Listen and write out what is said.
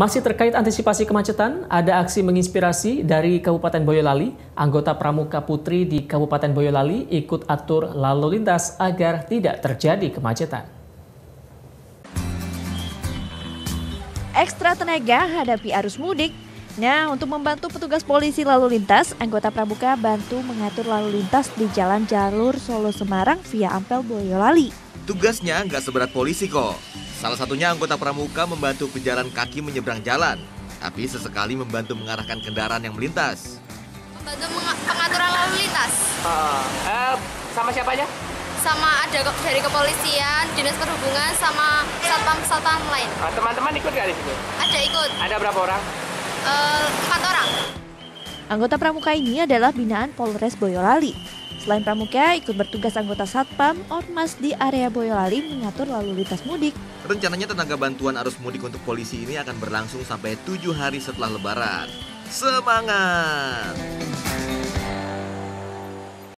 Masih terkait antisipasi kemacetan, ada aksi menginspirasi dari Kabupaten Boyolali. Anggota Pramuka Putri di Kabupaten Boyolali ikut atur lalu lintas agar tidak terjadi kemacetan. Ekstra tenaga hadapi arus mudik. Nah, untuk membantu petugas polisi lalu lintas, anggota Pramuka bantu mengatur lalu lintas di jalan jalur Solo Semarang via Ampel Boyolali. Tugasnya nggak seberat polisi kok. Salah satunya anggota Pramuka membantu pejalan kaki menyeberang jalan, tapi sesekali membantu mengarahkan kendaraan yang melintas. Membantu pengaturan lalu lintas. Sama siapa aja? Sama ada dari kepolisian, dinas perhubungan, sama satpam-satpam lain. Teman-teman ikut nggak di situ? Ada ikut. Ada berapa orang? 4 orang. Anggota Pramuka ini adalah binaan Polres Boyolali. Selain Pramuka, ikut bertugas anggota Satpam, Ormas di area Boyolali mengatur lalu lintas mudik. Rencananya tenaga bantuan arus mudik untuk polisi ini akan berlangsung sampai 7 hari setelah Lebaran. Semangat!